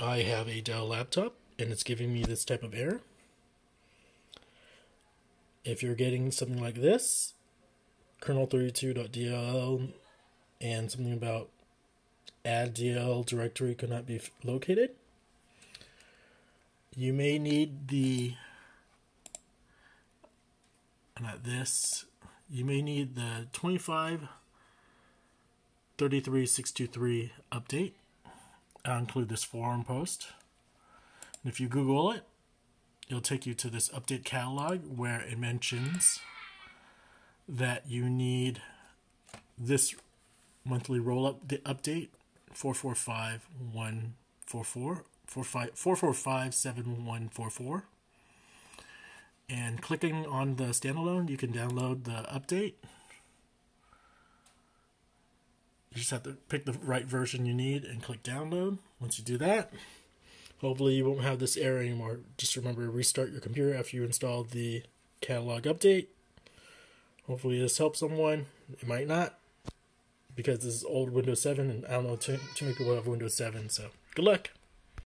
I have a Dell laptop and it's giving me this type of error. If you're getting something like this, kernel32.dll and something about AddDllDirectory could not be located, you may need the 2533623 update. I'll include this forum post, and if you Google it, it'll take you to this update catalog where it mentions that you need this monthly roll-up update 4457144, and clicking on the standalone, you can download the update. You just have to pick the right version you need and click download. Once you do that, hopefully you won't have this error anymore. Just remember to restart your computer after you install the catalog update. Hopefully this helps someone. It might not, because this is old Windows 7 and I don't know, too many people have Windows 7, so good luck.